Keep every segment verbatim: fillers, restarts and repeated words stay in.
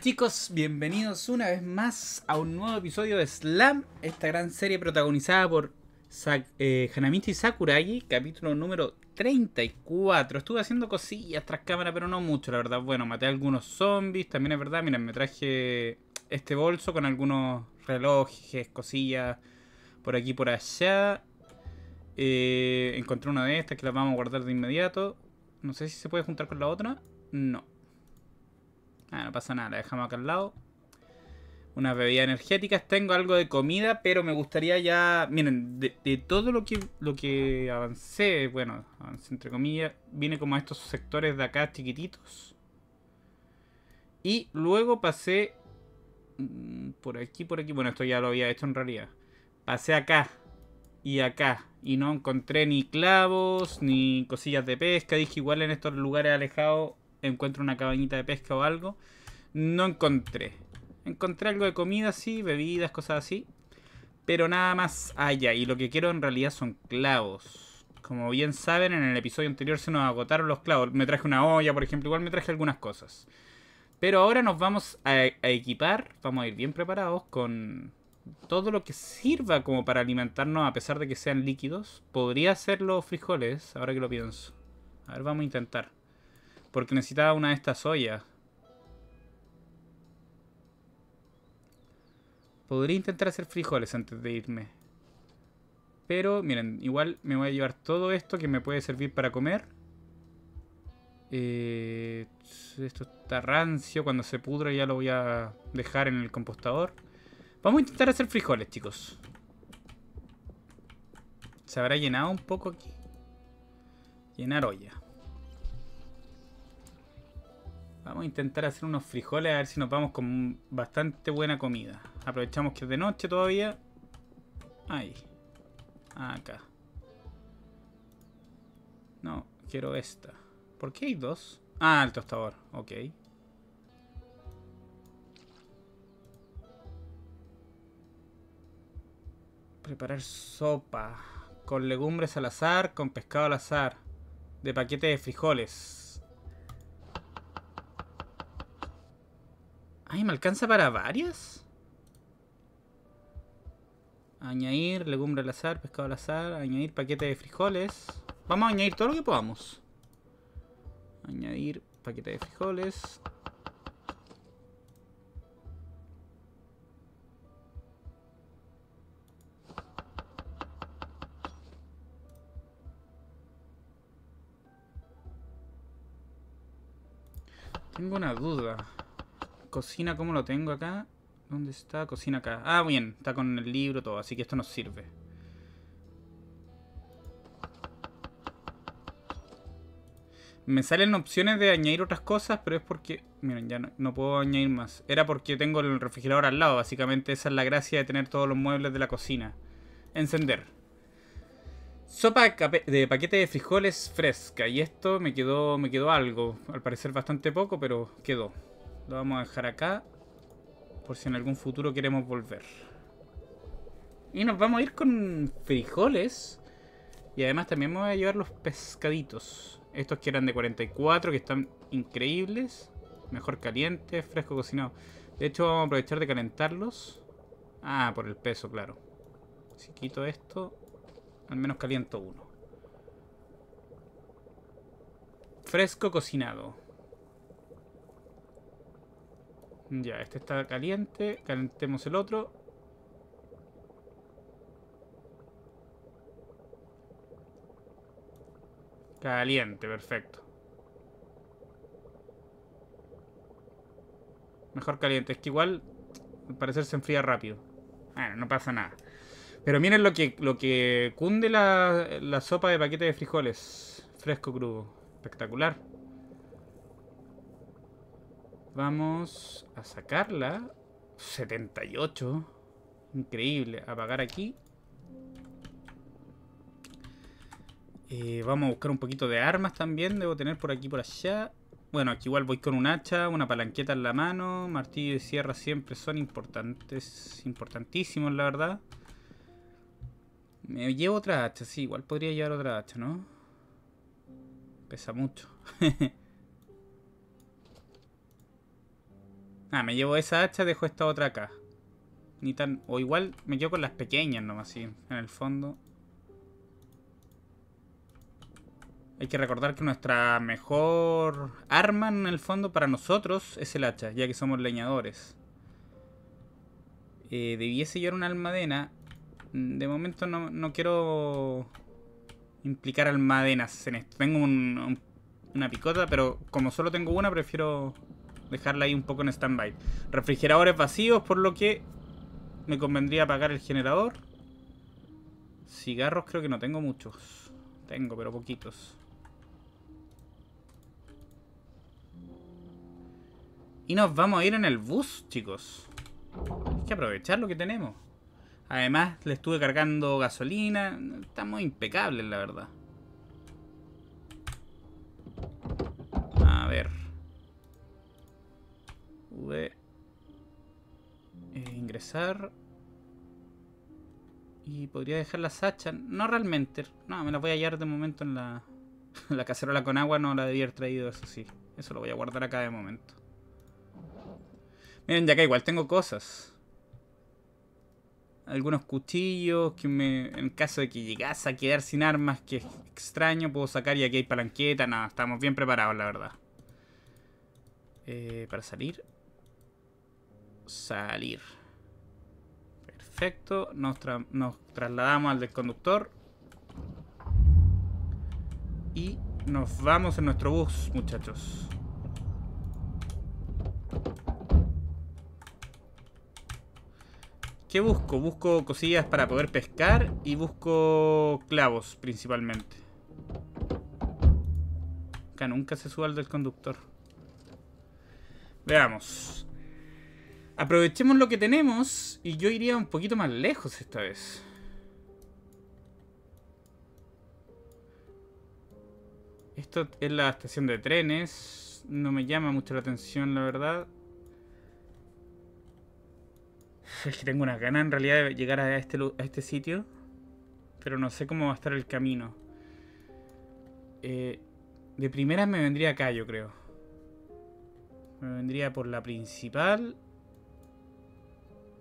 Hola chicos, bienvenidos una vez más a un nuevo episodio de Slam, esta gran serie protagonizada por Sa eh, Hanamichi Sakuragi, capítulo número treinta y cuatro. Estuve haciendo cosillas tras cámara, pero no mucho, la verdad. Bueno, maté a algunos zombies, también es verdad. Miren, me traje este bolso con algunos relojes, cosillas por aquí por allá. Eh, encontré una de estas que las vamos a guardar de inmediato. No sé si se puede juntar con la otra. No. Ah, no pasa nada, la dejamos acá al lado. Unas bebidas energéticas. Tengo algo de comida, pero me gustaría ya... Miren, de, de todo lo que, lo que avancé, bueno, avancé entre comillas, vine como a estos sectores de acá chiquititos. Y luego pasé... Por aquí, por aquí. Bueno, esto ya lo había hecho en realidad. Pasé acá y acá. Y no encontré ni clavos, ni cosillas de pesca. Dije, igual en estos lugares alejados... encuentro una cabañita de pesca o algo. No encontré. Encontré algo de comida, sí, bebidas, cosas así, pero nada más allá. Y lo que quiero en realidad son clavos. Como bien saben, en el episodio anterior se nos agotaron los clavos. Me traje una olla, por ejemplo. Igual me traje algunas cosas. Pero ahora nos vamos a, a equipar. Vamos a ir bien preparados con todo lo que sirva como para alimentarnos, a pesar de que sean líquidos. Podría ser los frijoles, ahora que lo pienso. A ver, vamos a intentar. Porque necesitaba una de estas ollas. Podría intentar hacer frijoles antes de irme. Pero, miren, igual me voy a llevar todo esto que me puede servir para comer. Eh, esto está rancio. Cuando se pudra ya lo voy a dejar en el compostador. Vamos a intentar hacer frijoles, chicos. Se habrá llenado un poco aquí. Llenar olla. Vamos a intentar hacer unos frijoles, a ver si nos vamos con bastante buena comida. Aprovechamos que es de noche todavía. Ahí. Acá. No, quiero esta. ¿Por qué hay dos? Ah, el tostador. Ok. Preparar sopa. Con legumbres al azar, con pescado al azar. De paquete de frijoles. Ay, ¿me alcanza para varias? Añadir legumbre al azar, pescado al azar. Añadir paquete de frijoles. Vamos a añadir todo lo que podamos. Añadir paquete de frijoles. Tengo una duda. Cocina, ¿cómo lo tengo acá? ¿Dónde está? Cocina acá. Ah, bien. Está con el libro todo, así que esto nos sirve. Me salen opciones de añadir otras cosas, pero es porque... Miren, ya no, no puedo añadir más. Era porque tengo el refrigerador al lado. Básicamente esa es la gracia de tener todos los muebles de la cocina. Encender. Sopa de paquete de frijoles fresca. Y esto me quedó, me quedó algo. Al parecer bastante poco, pero quedó. Lo vamos a dejar acá, por si en algún futuro queremos volver. Y nos vamos a ir con frijoles. Y además también me voy a llevar los pescaditos. Estos que eran de cuarenta y cuatro, que están increíbles. Mejor calientes, fresco cocinado. De hecho vamos a aprovechar de calentarlos. Ah, por el peso, claro. Si quito esto, al menos caliento uno. Fresco cocinado. Ya, este está caliente. Calentemos el otro. Caliente, perfecto. Mejor caliente. Es que igual, al parecer se enfría rápido. Bueno, no pasa nada. Pero miren lo que, lo que cunde la, la sopa de paquete de frijoles. Fresco crudo. Espectacular. Vamos a sacarla. setenta y ocho. Increíble. Apagar aquí. Eh, vamos a buscar un poquito de armas también. Debo tener por aquí, por allá. Bueno, aquí igual voy con un hacha, una palanqueta en la mano. Martillo y sierra siempre son importantes. Importantísimos, la verdad. Me llevo otra hacha. Sí, igual podría llevar otra hacha, ¿no? Pesa mucho. Ah, me llevo esa hacha, dejo esta otra acá. Ni tan... O igual me llevo con las pequeñas nomás, sí, en el fondo. Hay que recordar que nuestra mejor arma en el fondo para nosotros es el hacha, ya que somos leñadores. Eh, debiese llevar una almadena. De momento no, no quiero implicar almadenas en esto. Tengo un, un, una picota, pero como solo tengo una, prefiero dejarla ahí un poco en stand-by. Refrigeradores vacíos, por lo que me convendría apagar el generador. Cigarros creo que no tengo muchos. Tengo, pero poquitos. Y nos vamos a ir en el bus, chicos. Hay que aprovechar lo que tenemos. Además, le estuve cargando gasolina. Estamos impecables, la verdad. A ver. V. Eh, ingresar. Y podría dejar las hachas. No realmente. No, me las voy a hallar de momento en la... la cacerola con agua no la debía haber traído, eso sí. Eso lo voy a guardar acá de momento. Miren, ya que igual tengo cosas. Algunos cuchillos que me... En caso de que llegase a quedar sin armas, que es extraño, puedo sacar. Y aquí hay palanqueta. Nada, no, estamos bien preparados, la verdad. Eh, para salir. Salir. Perfecto, nos, tra nos trasladamos al del conductor. Y nos vamos en nuestro bus, muchachos. ¿Qué busco? Busco cosillas para poder pescar y busco clavos principalmente. Acá nunca se sube al del conductor. Veamos. Aprovechemos lo que tenemos y yo iría un poquito más lejos esta vez. Esto es la estación de trenes. No me llama mucho la atención, la verdad. Es que tengo unas ganas en realidad de llegar a este, a este sitio. Pero no sé cómo va a estar el camino. Eh, de primera me vendría acá, yo creo. Me vendría por la principal...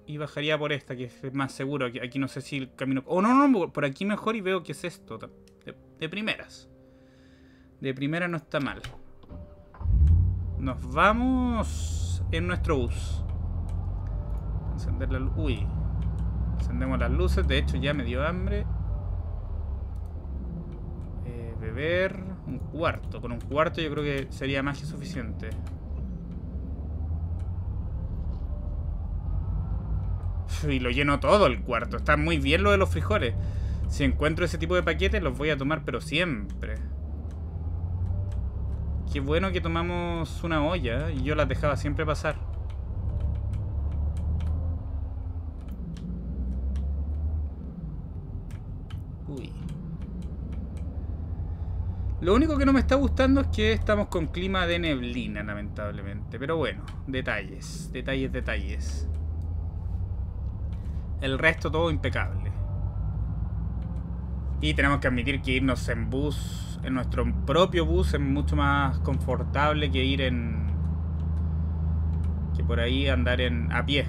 Y bajaría por esta, que es más seguro. Aquí, aquí no sé si el camino... Oh, no, no, por aquí mejor y veo que es esto. De, de primeras. De primera no está mal. Nos vamos en nuestro bus. Encender la luz. Uy. Encendemos las luces. De hecho, ya me dio hambre. Eh, beber un cuarto. Con un cuarto yo creo que sería más que suficiente. Y lo lleno todo el cuarto. Está muy bien lo de los frijoles. Si encuentro ese tipo de paquetes los voy a tomar, pero siempre. Qué bueno que tomamos una olla. Y yo las dejaba siempre pasar. Uy. Lo único que no me está gustando es que estamos con clima de neblina, lamentablemente. Pero bueno, detalles. Detalles, detalles. El resto todo impecable. Y tenemos que admitir que irnos en bus, en nuestro propio bus, es mucho más confortable que ir en... que por ahí andar en a pie.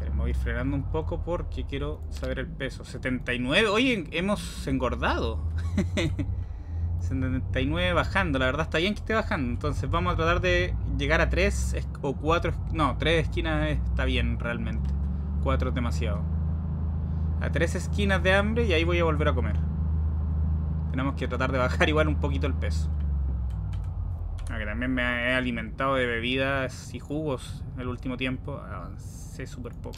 Tenemos que ir frenando un poco porque quiero saber el peso. setenta y nueve. Oye, hemos engordado. setenta y nueve bajando. La verdad está bien que esté bajando. Entonces vamos a tratar de llegar a tres o cuatro... No, tres esquinas está bien realmente. cuatro es demasiado. A tres esquinas de hambre y ahí voy a volver a comer. Tenemos que tratar de bajar igual un poquito el peso. Aunque también me he alimentado de bebidas y jugos el último tiempo. Avancé súper poco.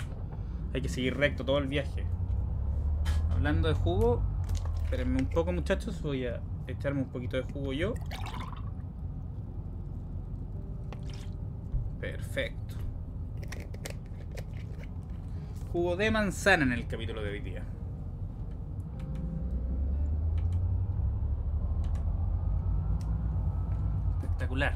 Hay que seguir recto todo el viaje. Hablando de jugo, espérenme un poco, muchachos. Voy a echarme un poquito de jugo yo. Perfecto. Jugo de manzana en el capítulo de hoy día. Espectacular.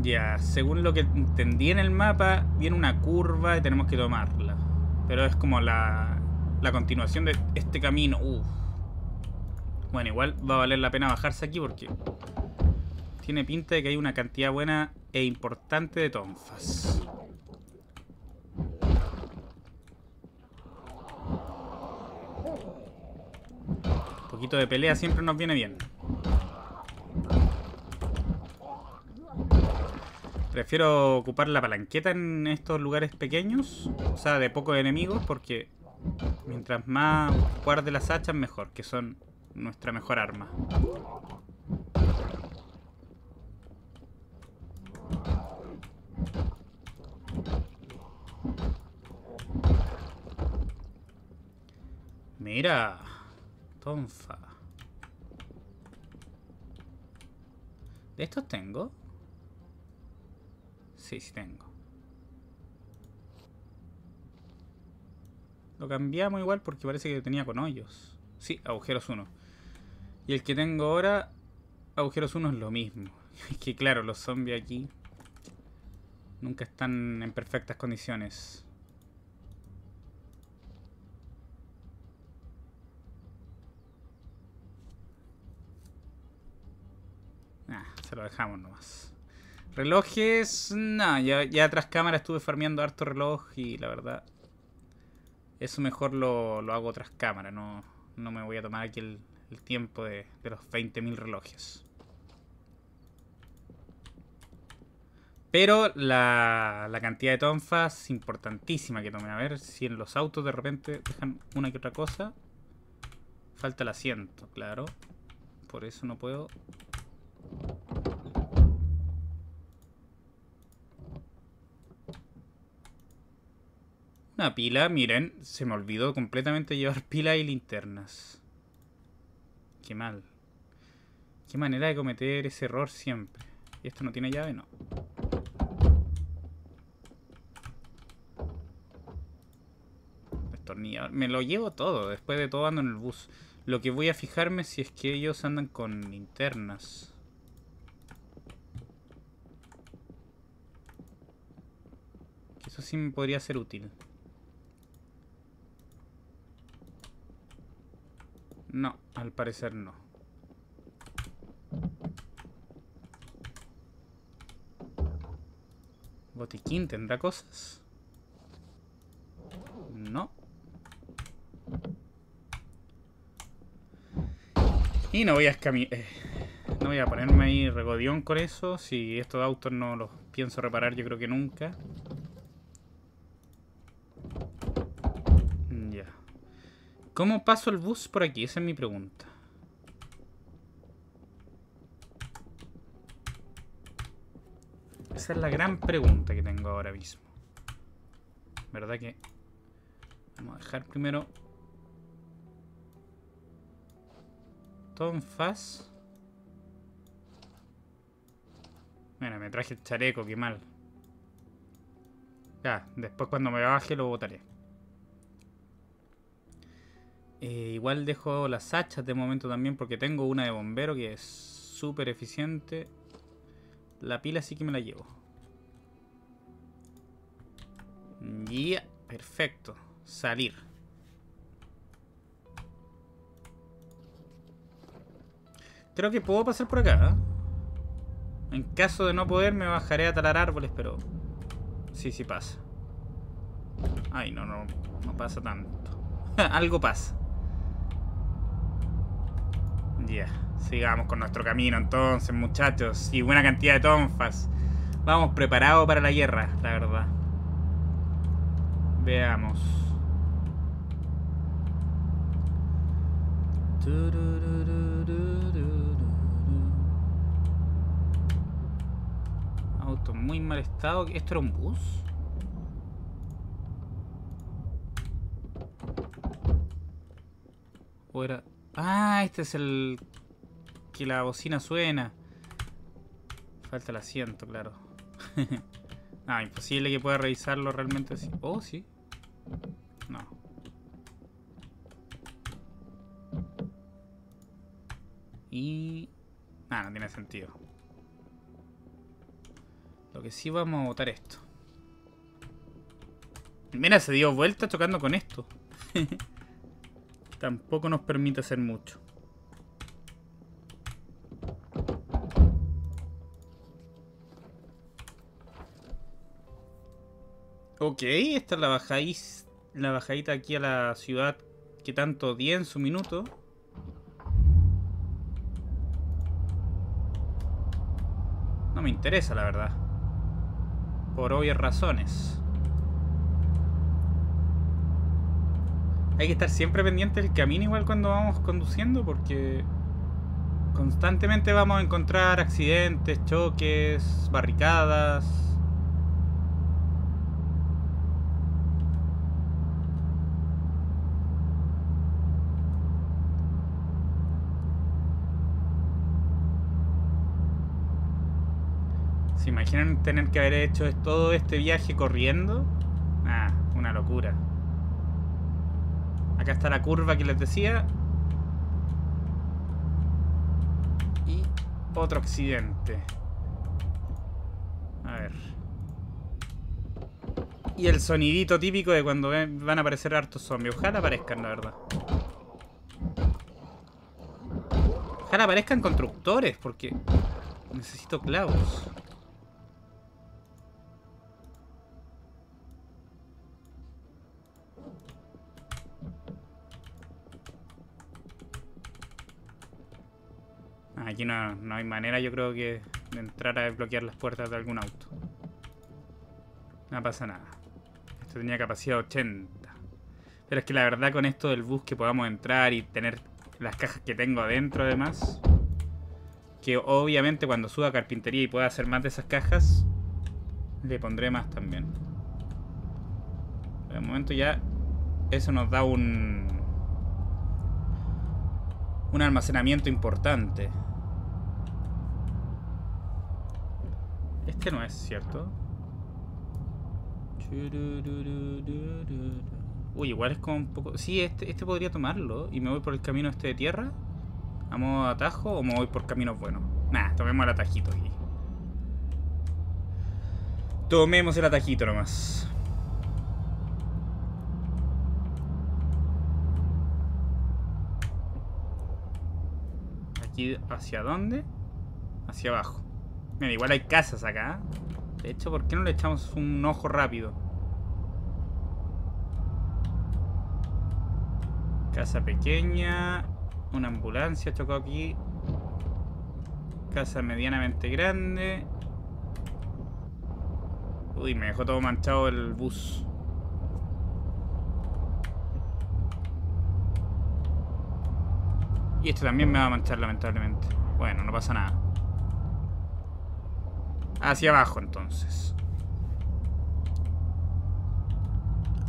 Ya, según lo que entendí en el mapa, viene una curva y tenemos que tomarla. Pero es como la, la continuación de este camino. Uf. Bueno, igual va a valer la pena bajarse aquí porque... Tiene pinta de que hay una cantidad buena e importante de tonfas. Un poquito de pelea siempre nos viene bien. Prefiero ocupar la palanqueta en estos lugares pequeños, o sea, de pocos enemigos, porque mientras más guarde las hachas, mejor, que son nuestra mejor arma. Mira, tonfa. ¿De estos tengo? Sí, sí tengo. Lo cambiamos igual porque parece que tenía con hoyos. Sí, agujeros uno. Y el que tengo ahora, agujeros uno es lo mismo. Es que claro, los zombies aquí nunca están en perfectas condiciones. Ah, se lo dejamos nomás. Relojes, no, ya, ya tras cámara estuve farmeando harto reloj y la verdad, eso mejor lo, lo hago tras cámara, no, no me voy a tomar aquí el, el tiempo de, de los veinte mil relojes. Pero la, la cantidad de tonfas es importantísima que tomen. A ver si en los autos de repente dejan una que otra cosa. Falta el asiento, claro, por eso no puedo... Una pila, miren, se me olvidó completamente llevar pila y linternas. Qué mal. Qué manera de cometer ese error siempre. ¿Y esto no tiene llave? No. Destornillador. Me lo llevo todo, después de todo ando en el bus. Lo que voy a fijarme si es que ellos andan con linternas. Eso sí me podría ser útil. No, al parecer no. ¿Botiquín tendrá cosas? No. Y no voy a escami... Eh, no voy a ponerme ahí regodión con eso. Si estos autos no los pienso reparar, yo creo que nunca. Ya. ¿Cómo paso el bus por aquí? Esa es mi pregunta. Esa es la gran pregunta que tengo ahora mismo. ¿Verdad que? Vamos a dejar primero... Tonfas. Bueno, me traje el chaleco, qué mal. Ya, después cuando me baje lo botaré. Eh, igual dejo las hachas de momento también porque tengo una de bombero que es súper eficiente. La pila sí que me la llevo. Ya, yeah, perfecto. Salir. Creo que puedo pasar por acá. En caso de no poder me bajaré a talar árboles, pero... Sí, sí pasa. Ay, no, no, no pasa tanto. Algo pasa. Ya, yeah. Sigamos con nuestro camino entonces, muchachos. Y buena cantidad de tonfas. Vamos preparados para la guerra, la verdad. Veamos. Auto en muy mal estado. ¿Esto era un bus? ¿O era...? Ah, este es el... que la bocina suena. Falta el asiento, claro. Ah, imposible que pueda revisarlo realmente así. Oh, sí. No. Y... Ah, no tiene sentido. Lo que sí vamos a botar esto. Mira, se dio vuelta chocando con esto. Tampoco nos permite hacer mucho. Ok, esta es la bajadita, la bajadita aquí a la ciudad que tanto odié en su minuto. No me interesa, la verdad. Por obvias razones. Hay que estar siempre pendiente del camino igual cuando vamos conduciendo, porque constantemente vamos a encontrar accidentes, choques, barricadas. ¿Se imaginan tener que haber hecho todo este viaje corriendo? Ah, una locura. Acá está la curva que les decía. Y otro accidente. A ver. Y el sonidito típico de cuando van a aparecer hartos zombies. Ojalá aparezcan, la verdad. Ojalá aparezcan constructores, porque necesito clavos. Aquí no, no hay manera, yo creo, que de entrar a desbloquear las puertas de algún auto. No pasa nada. Esto tenía capacidad ochenta. Pero es que la verdad, con esto del bus, que podamos entrar y tener las cajas que tengo adentro además, que obviamente cuando suba a carpintería y pueda hacer más de esas cajas, le pondré más también. De momento ya eso nos da un, un almacenamiento importante. Este no es, ¿cierto? Uy, igual es como un poco... Sí, este, este podría tomarlo. Y me voy por el camino este de tierra, ¿a modo atajo, o me voy por caminos buenos? Nah, tomemos el atajito aquí. Tomemos el atajito nomás. ¿Aquí hacia dónde? Hacia abajo. Mira, igual hay casas acá. De hecho, ¿por qué no le echamos un ojo rápido? Casa pequeña. Una ambulancia chocó aquí. Casa medianamente grande. Uy, me dejó todo manchado el bus. Y este también me va a manchar, lamentablemente. Bueno, no pasa nada. Hacia abajo, entonces.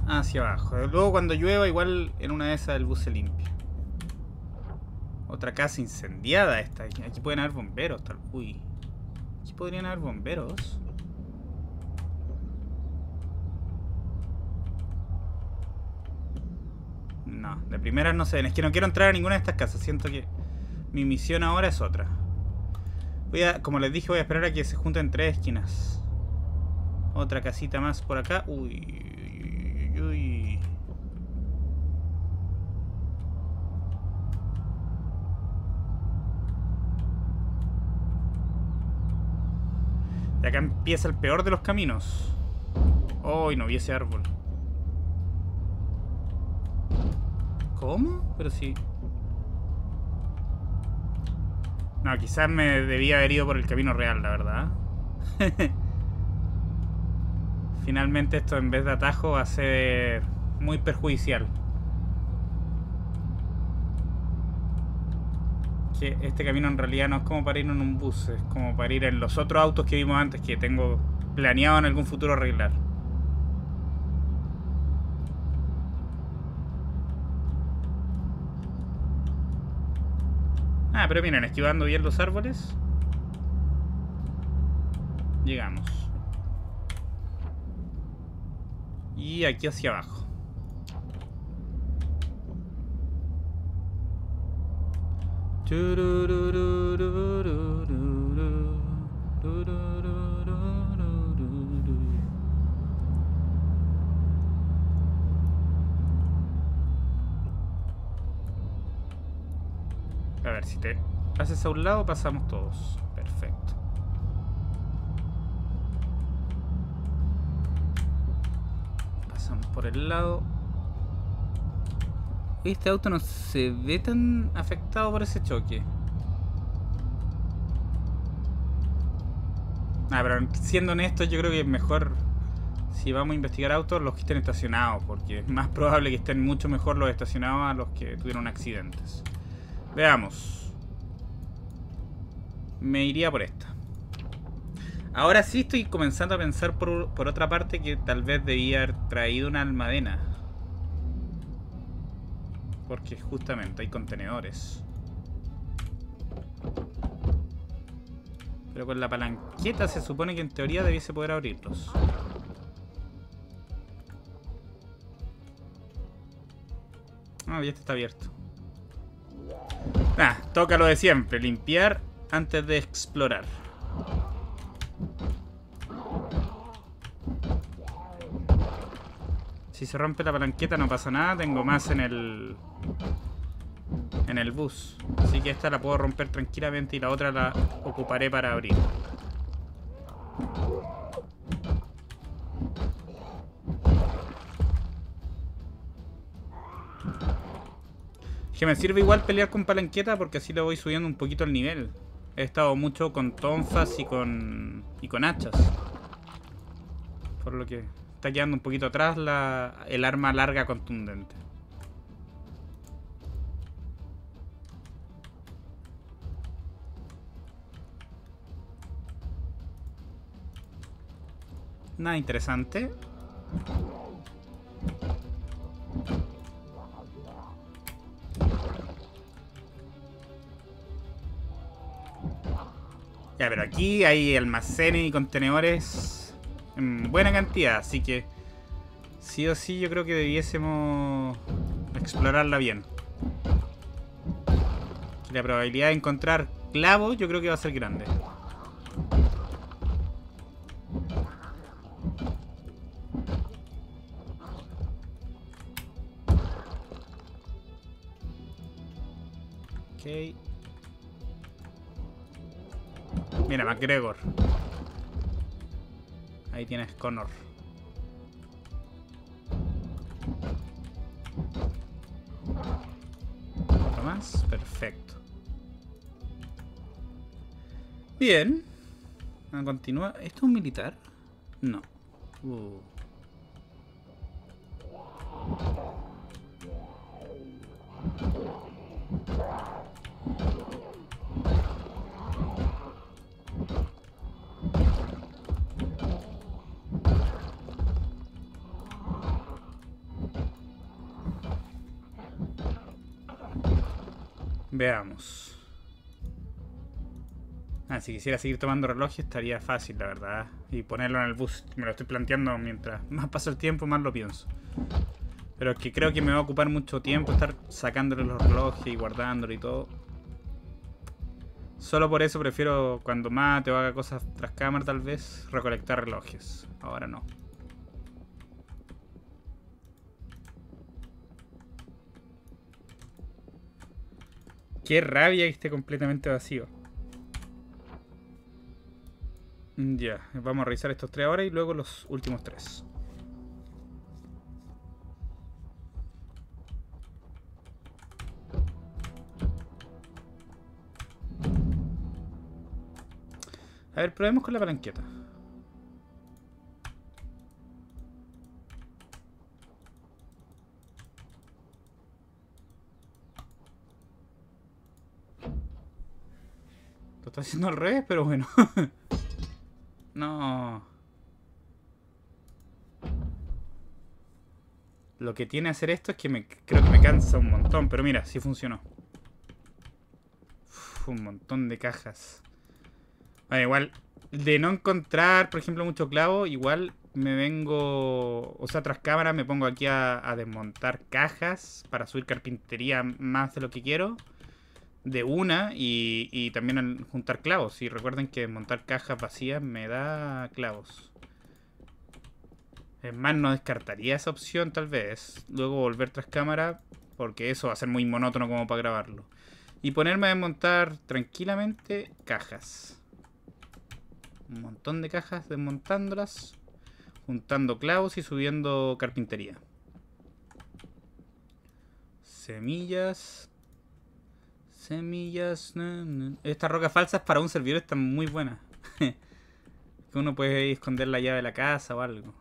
Hacia abajo. Luego, cuando llueva, igual en una de esas el bus se limpia. Otra casa incendiada esta. Aquí pueden haber bomberos. Tal... Uy. Aquí podrían haber bomberos. No, de primeras no se ven. Es que no quiero entrar a ninguna de estas casas. Siento que mi misión ahora es otra. Voy a, como les dije, voy a esperar a que se junten tres esquinas. Otra casita más por acá. Uy, uy, uy, uy. De acá empieza el peor de los caminos. Uy, no vi ese árbol. ¿Cómo? Pero sí. No, quizás me debía haber ido por el camino real, la verdad. Finalmente esto, en vez de atajo, va a ser muy perjudicial. Que este camino en realidad no es como para ir en un bus, es como para ir en los otros autos que vimos antes, que tengo planeado en algún futuro arreglar. Ah, pero miren, esquivando bien los árboles llegamos. Y aquí hacia abajo. A ver, si te haces a un lado, pasamos todos. Perfecto. por el lado. Este auto no se ve tan afectado por ese choque. Ah, pero siendo honesto, yo creo que es mejor, si vamos a investigar autos, los que estén estacionados, porque es más probable que estén mucho mejor los estacionados a los que tuvieron accidentes. Veamos. Me iría por esta. Ahora sí estoy comenzando a pensar por, por otra parte, que tal vez debía haber traído una almadena, porque justamente hay contenedores. Pero con la palanqueta se supone que en teoría debiese poder abrirlos. Ah, ya está abierto. Ah, toca lo de siempre, limpiar antes de explorar. Si se rompe la palanqueta no pasa nada, tengo más en el en el bus. Así que esta la puedo romper tranquilamente y la otra la ocuparé para abrir. Que me sirve igual pelear con palanqueta porque así le voy subiendo un poquito el nivel. He estado mucho con tonfas y con, y con hachas. Por lo que... está quedando un poquito atrás la, el arma larga contundente. Nada interesante. Ya, pero aquí hay almacenes y contenedores en buena cantidad, así que sí o sí yo creo que debiésemos explorarla bien. La probabilidad de encontrar clavos yo creo que va a ser grande. Ok. Mira, MacGregor. Ahí tienes Connor. Otro más. Perfecto. Bien. Continúa. ¿Esto es un militar? No. Uh. Veamos. Ah, si quisiera seguir tomando relojes estaría fácil, la verdad. Y ponerlo en el bus. Me lo estoy planteando mientras más pasa el tiempo, más lo pienso. Pero es que creo que me va a ocupar mucho tiempo estar sacándole los relojes y guardándolo y todo. Solo por eso prefiero, cuando mate o haga cosas tras cámara tal vez, recolectar relojes. Ahora no. Qué rabia que esté completamente vacío. Ya, yeah. Vamos a revisar estos tres ahora y luego los últimos tres. A ver, probemos con la palanqueta. Está haciendo al revés, pero bueno. No. Lo que tiene hacer esto es que me creo que me cansa un montón. Pero mira, sí funcionó. Uf, un montón de cajas. Bueno, igual, de no encontrar, por ejemplo, mucho clavo, igual me vengo... O sea, tras cámara me pongo aquí a, a desmontar cajas para subir carpintería más de lo que quiero. De una y, y también juntar clavos. Y recuerden que montar cajas vacías me da clavos. Es más, no descartaría esa opción tal vez. Luego volver tras cámara, porque eso va a ser muy monótono como para grabarlo. Y ponerme a desmontar tranquilamente cajas. Un montón de cajas desmontándolas, juntando clavos y subiendo carpintería. Semillas. Semillas. No, no. Estas rocas falsas para un servidor están muy buenas. Que uno puede esconder la llave de la casa o algo.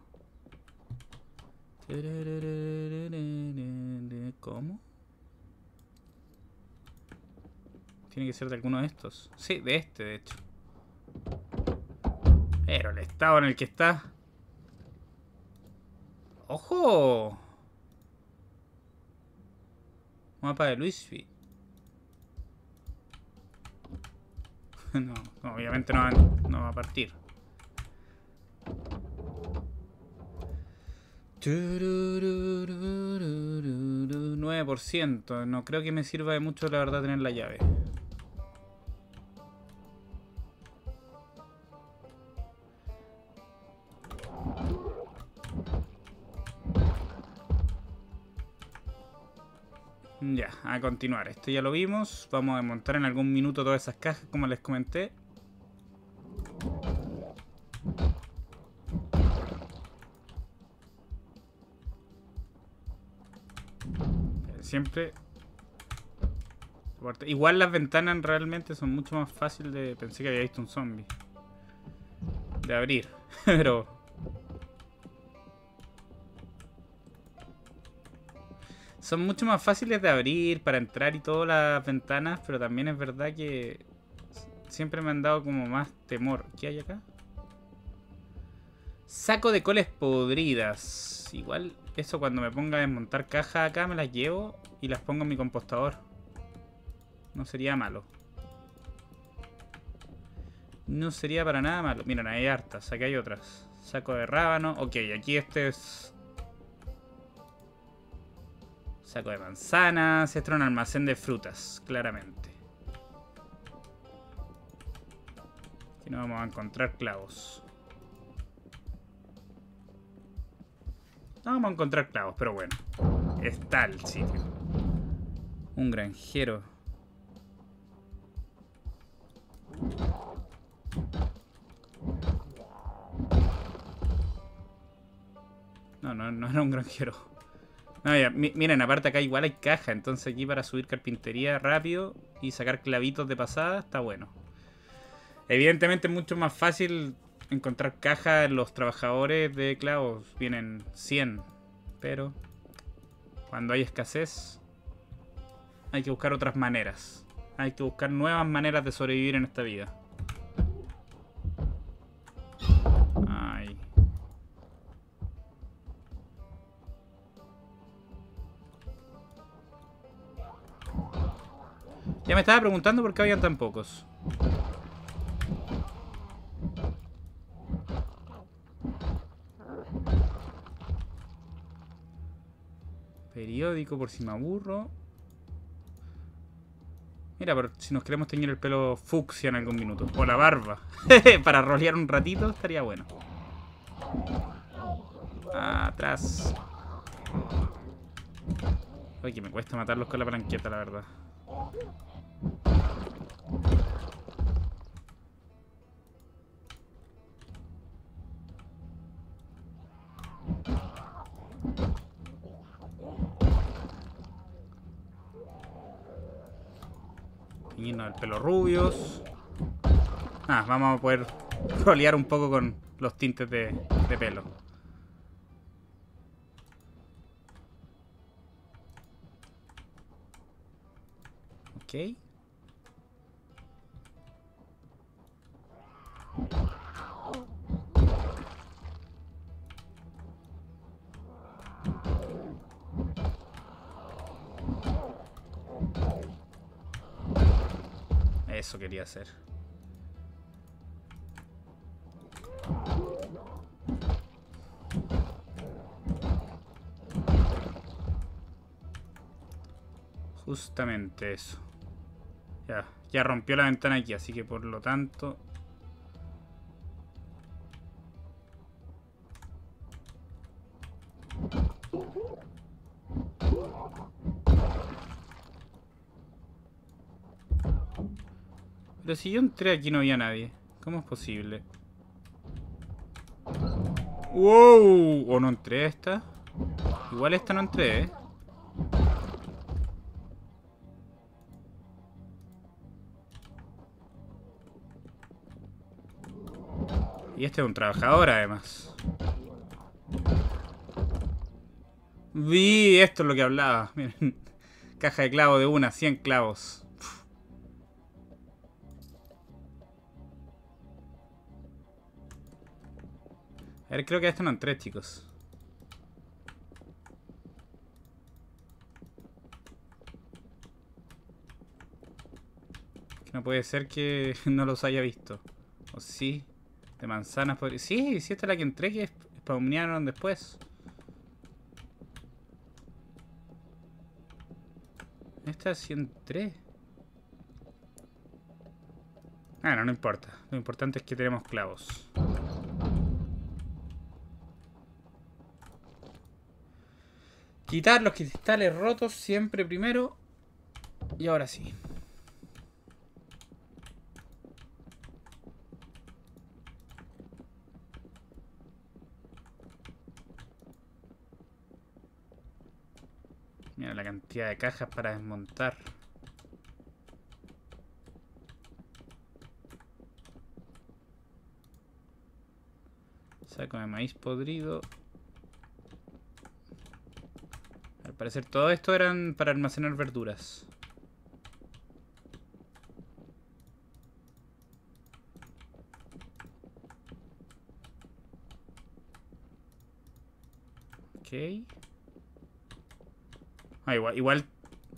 ¿Cómo? Tiene que ser de alguno de estos. Sí, de este, de hecho. Pero el estado en el que está. ¡Ojo! Mapa de Louisville. No, obviamente no va, no va a partir. nueve por ciento. No creo que me sirva de mucho, la verdad, tener la llave. Ya, a continuar. Esto ya lo vimos. Vamos a desmontar en algún minuto todas esas cajas, como les comenté. Siempre. Igual las ventanas realmente son mucho más fáciles de... Pensé que había visto un zombie. De abrir. Pero... Son mucho más fáciles de abrir para entrar y todas las ventanas, pero también es verdad que siempre me han dado como más temor. ¿Qué hay acá? Saco de coles podridas. Igual eso cuando me ponga a desmontar cajas acá me las llevo y las pongo en mi compostador. No sería malo. No sería para nada malo. Miren, hay hartas. Aquí hay otras. Saco de rábano. Ok, aquí este es... Saco de manzanas, esto es un almacén de frutas, claramente. Aquí no vamos a encontrar clavos. No vamos a encontrar clavos, pero bueno. Está el sitio. Un granjero. No, no, no era un granjero. No, ya, miren, aparte acá igual hay caja, entonces aquí para subir carpintería rápido y sacar clavitos de pasada está bueno. Evidentemente es mucho más fácil encontrar caja en los trabajadores de clavos, vienen cien, pero cuando hay escasez hay que buscar otras maneras, hay que buscar nuevas maneras de sobrevivir en esta vida. Ya me estaba preguntando por qué habían tan pocos. Periódico por si me aburro. Mira, por si nos queremos teñir el pelo fucsia en algún minuto. O la barba. Para rolear un ratito estaría bueno. Atrás. Ay, que me cuesta matarlos con la palanqueta, la verdad. Teñirnos el pelo rubios. Ah, vamos a poder rolear un poco con los tintes de, de pelo. Ok. Eso quería hacer. Justamente eso. Ya, ya rompió la ventana aquí, así que por lo tanto... Pero si yo entré aquí no había nadie. ¿Cómo es posible? ¡Wow! ¿O no entré a esta? Igual esta no entré, ¿eh? Y este es un trabajador, además. Vi, esto es lo que hablaba. Miren. Caja de clavos de una, cien clavos. Uf. A ver, creo que a esto no entré, chicos. No puede ser que no los haya visto. O sí. De manzanas podría... Sí, sí, esta es la que entré, que spawnearon después. Esta sí entré. Ah, no, no importa. Lo importante es que tenemos clavos. Quitar los cristales rotos siempre primero. Y ahora sí. Mira la cantidad de cajas para desmontar. Saco de maíz podrido. Al parecer todo esto eran para almacenar verduras. Ok. Ah, igual, igual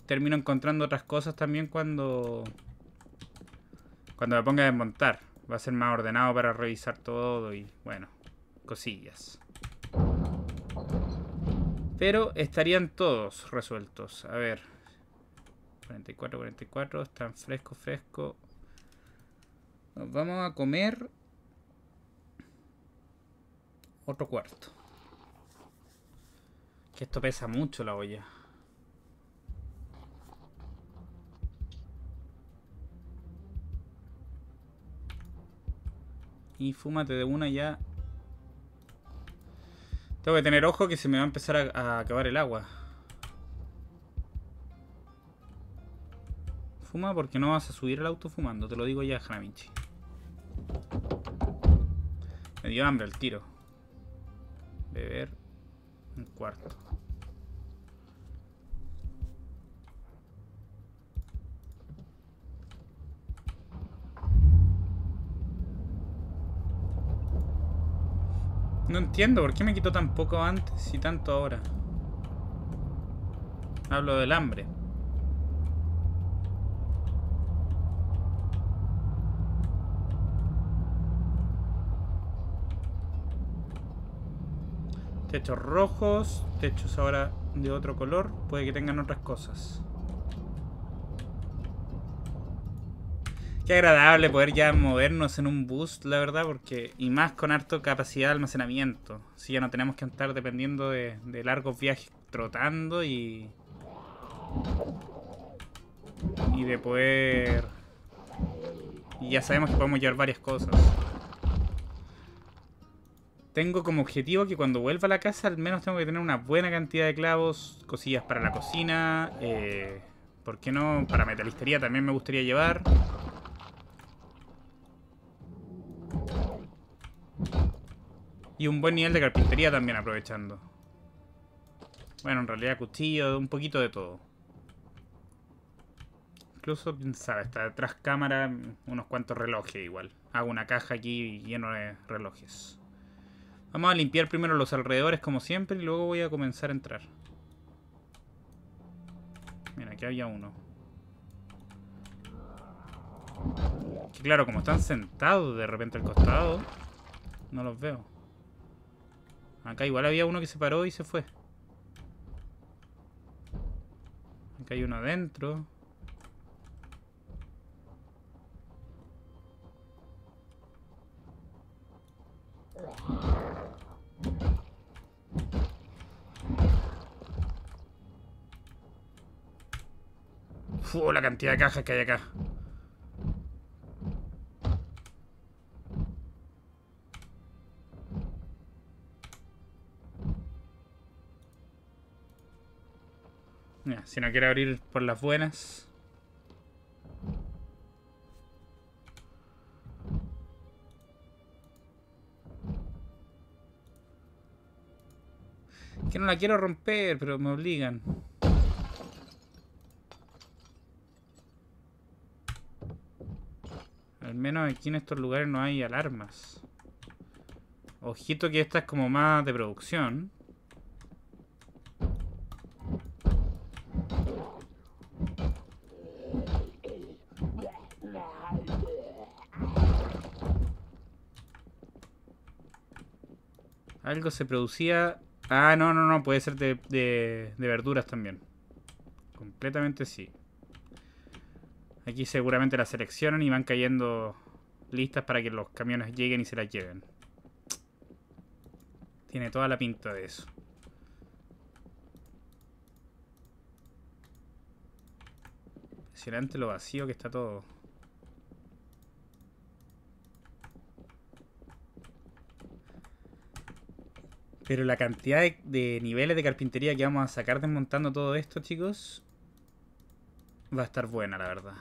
termino encontrando otras cosas también cuando cuando me ponga a desmontar. Va a ser más ordenado para revisar todo y, bueno, cosillas. Pero estarían todos resueltos. A ver. cuarenta y cuatro, cuarenta y cuatro. Están fresco, fresco. Nos vamos a comer otro cuarto. Que esto pesa mucho, la olla. Y fúmate de una ya. Tengo que tener ojo que se me va a empezar a, a acabar el agua. Fuma porque no vas a subir el auto fumando. Te lo digo ya, Hanamichi. Me dio hambre el tiro. Beber un cuarto. No entiendo, ¿por qué me quitó tan poco antes y tanto ahora? Hablo del hambre. Techos rojos, techos ahora de otro color, puede que tengan otras cosas. Qué agradable poder ya movernos en un bus, la verdad, porque y más con harto capacidad de almacenamiento. Si ya no tenemos que estar dependiendo de, de largos viajes trotando y y de poder... Y ya sabemos que podemos llevar varias cosas. Tengo como objetivo que cuando vuelva a la casa al menos tengo que tener una buena cantidad de clavos, cosillas para la cocina, eh, ¿por qué no? Para metalistería también me gustaría llevar. Y un buen nivel de carpintería también aprovechando. Bueno, en realidad cuchillo, un poquito de todo. Incluso, pensaba, está detrás cámara unos cuantos relojes igual. Hago una caja aquí lleno de relojes. Vamos a limpiar primero los alrededores como siempre y luego voy a comenzar a entrar. Mira, aquí había uno. Que claro, como están sentados de repente al costado, no los veo. Acá igual había uno que se paró y se fue. Acá hay uno adentro. Uf, la cantidad de cajas que hay acá. Si no quiere abrir por las buenas. la quiero romper, pero me obligan. Al menos aquí en estos lugares no hay alarmas. Ojito que esta es como más de producción. Algo se producía... Ah, no, no, no. Puede ser de, de, de verduras también. Completamente sí. Aquí seguramente la seleccionan y van cayendo listas para que los camiones lleguen y se la lleven. Tiene toda la pinta de eso. Impresionante lo vacío que está todo. Pero la cantidad de, de niveles de carpintería que vamos a sacar desmontando todo esto, chicos, va a estar buena, la verdad.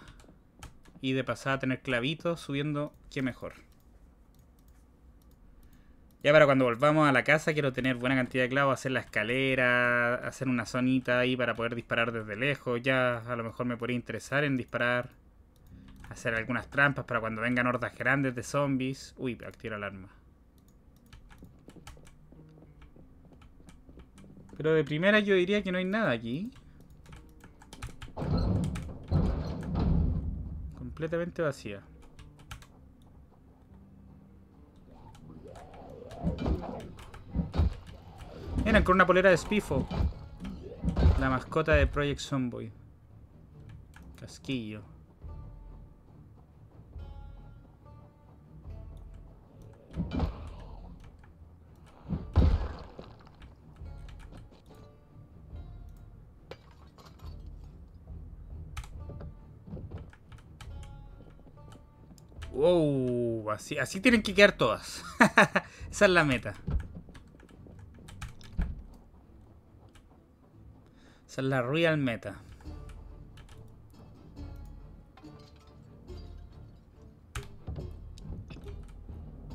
Y de pasada tener clavitos subiendo, qué mejor. Ya para cuando volvamos a la casa quiero tener buena cantidad de clavos, hacer la escalera, hacer una zonita ahí para poder disparar desde lejos. Ya a lo mejor me podría interesar en disparar, hacer algunas trampas para cuando vengan hordas grandes de zombies. Uy, activa la alarma. Pero de primera yo diría que no hay nada aquí. Completamente vacía. Eran con una polera de Spiffo. La mascota de Project Zomboid. Casquillo. Wow, así, así tienen que quedar todas. Esa es la meta. Esa es la real meta.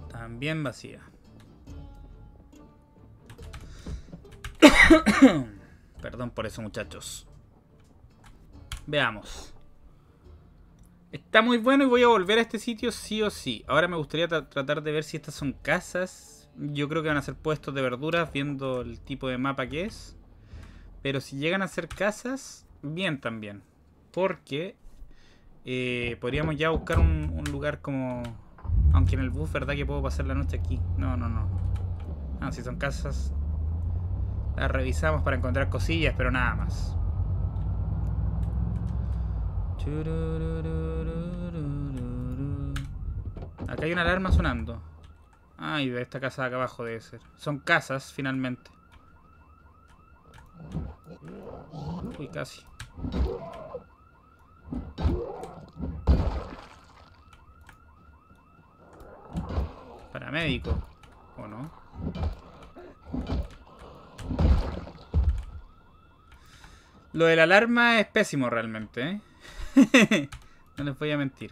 También vacía. Perdón por eso, muchachos. Veamos. Está muy bueno y voy a volver a este sitio sí o sí. Ahora me gustaría tra tratar de ver si estas son casas. Yo creo que van a ser puestos de verduras, viendo el tipo de mapa que es. Pero si llegan a ser casas, bien también. Porque eh, podríamos ya buscar un, un lugar como... Aunque en el bus, ¿verdad? Que puedo pasar la noche aquí. No, no, no. Ah, si son casas, las revisamos para encontrar cosillas, pero nada más. Acá hay una alarma sonando. Ay, de esta casa de acá abajo debe ser. Son casas, finalmente. Uy, casi. Paramédico, ¿o no? Lo de la alarma es pésimo realmente, ¿eh? No les voy a mentir.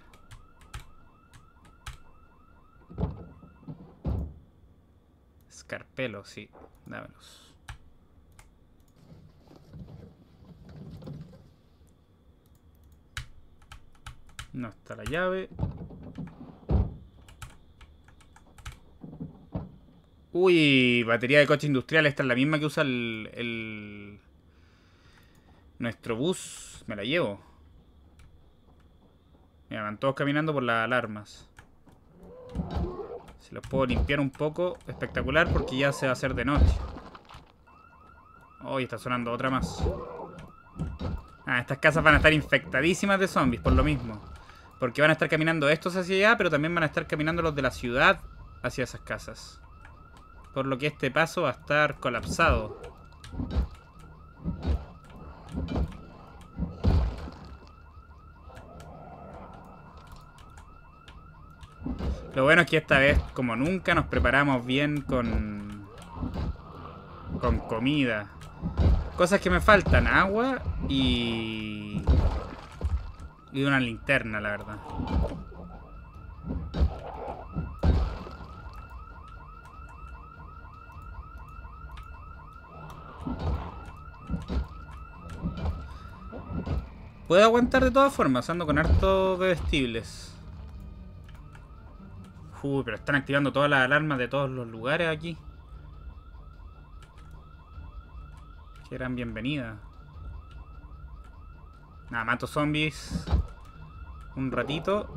Escarpelo, sí. Dámelos. No está la llave. Uy, batería de coche industrial. Esta es la misma que usa el... el... nuestro bus. Me la llevo. Mira, van todos caminando por las alarmas. Si los puedo limpiar un poco, espectacular, porque ya se va a hacer de noche. Hoy oh, está sonando otra más. Ah, estas casas van a estar infectadísimas de zombies, por lo mismo. Porque van a estar caminando estos hacia allá, pero también van a estar caminando los de la ciudad hacia esas casas. Por lo que este paso va a estar colapsado. Lo bueno es que esta vez, como nunca, nos preparamos bien con, con comida. Cosas que me faltan, agua y, y una linterna, la verdad. puede aguantar de todas formas. Ando con harto de vestibles. Uy, pero están activando todas las alarmas de todos los lugares aquí. Que eran bienvenidas. Nada, mato zombies un ratito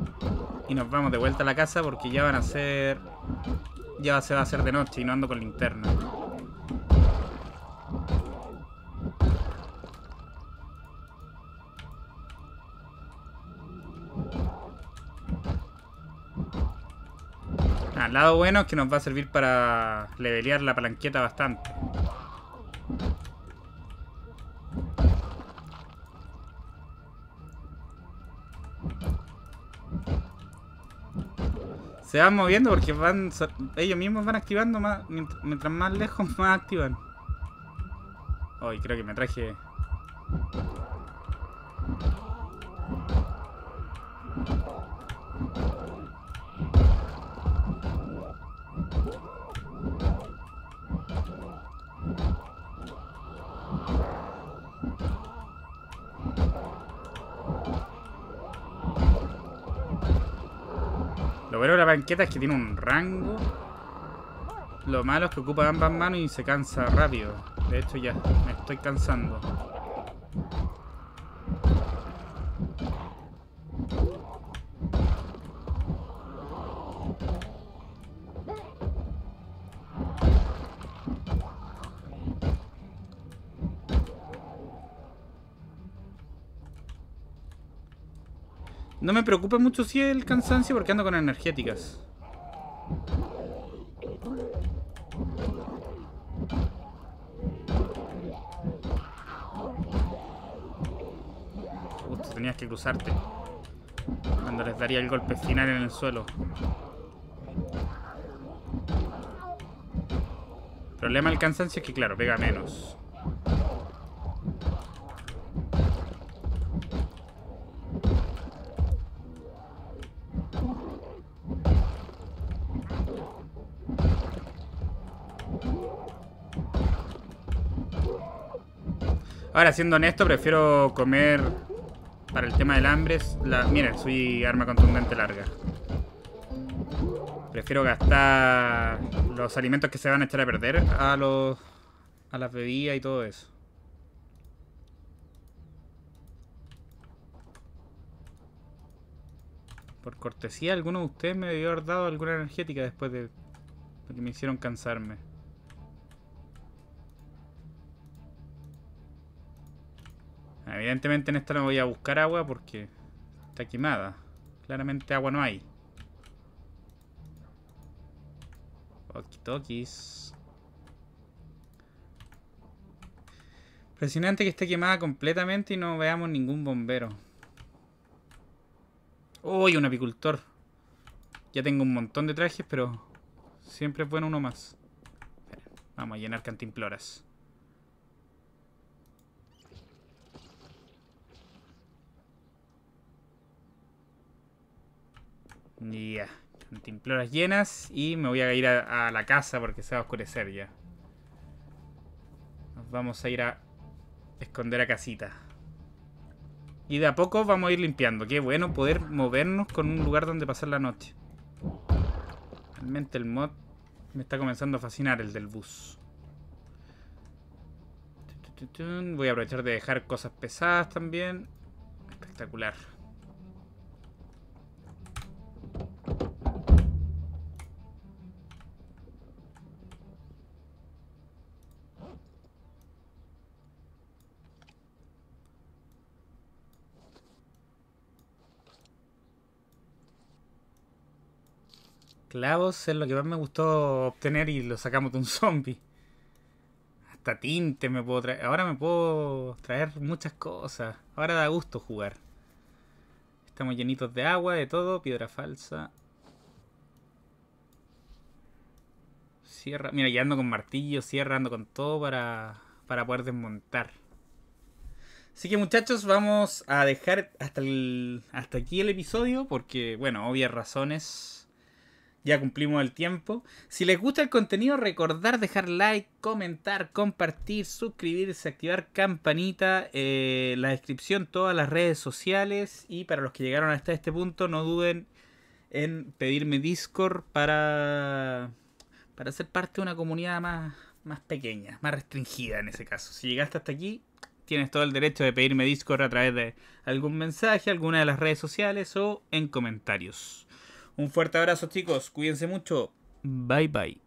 y nos vamos de vuelta a la casa porque ya van a ser... ya se va a hacer de noche y no ando con linterna. Al lado bueno es que nos va a servir para levelear la palanqueta bastante. Se van moviendo porque van, ellos mismos van activando más, mientras más lejos más activan. Ay, oh, creo que me traje... Lo bueno de la banqueta es que tiene un rango. Lo malo es que ocupa ambas manos y se cansa rápido. De hecho ya me estoy cansando. No me preocupa mucho si el cansancio porque ando con energéticas. Justo tenías que cruzarte cuando les daría el golpe final en el suelo. El problema del cansancio es que, claro, pega menos. Ahora, siendo honesto, prefiero comer para el tema del hambre. La... Miren, soy arma contundente larga. Prefiero gastar los alimentos que se van a echar a perder a los a las bebidas y todo eso. Por cortesía, ¿alguno de ustedes me debió haber dado alguna energética después de lo que me hicieron cansarme? Evidentemente en esta no voy a buscar agua porque está quemada. Claramente agua no hay. Okitokis. Impresionante que esté quemada completamente y no veamos ningún bombero. ¡Uy, un apicultor! Ya tengo un montón de trajes, pero siempre es bueno uno más. Vamos a llenar cantimploras. Ya, yeah. Cantimploras llenas y me voy a ir a, a la casa porque se va a oscurecer ya. Nos vamos a ir a esconder a casita. Y de a poco vamos a ir limpiando. Qué bueno poder movernos con un lugar donde pasar la noche. Realmente el mod me está comenzando a fascinar, el del bus. Voy a aprovechar de dejar cosas pesadas también. Espectacular. Clavos es lo que más me gustó obtener y lo sacamos de un zombie. Hasta tinte me puedo traer. Ahora me puedo traer muchas cosas. Ahora da gusto jugar. Estamos llenitos de agua, de todo. Piedra falsa. Sierra. Mira, ya ando con martillo, sierra, ando con todo para, para poder desmontar. Así que muchachos, vamos a dejar hasta, el, hasta aquí el episodio porque, bueno, obvias razones... Ya cumplimos el tiempo. Si les gusta el contenido, recordar dejar like, comentar, compartir, suscribirse, activar campanita, eh, la descripción, todas las redes sociales. Y para los que llegaron hasta este punto, no duden en pedirme Discord para, para ser parte de una comunidad más, más pequeña, más restringida en ese caso. Si llegaste hasta aquí, tienes todo el derecho de pedirme Discord a través de algún mensaje, alguna de las redes sociales o en comentarios. Un fuerte abrazo, chicos. Cuídense mucho. Bye, bye.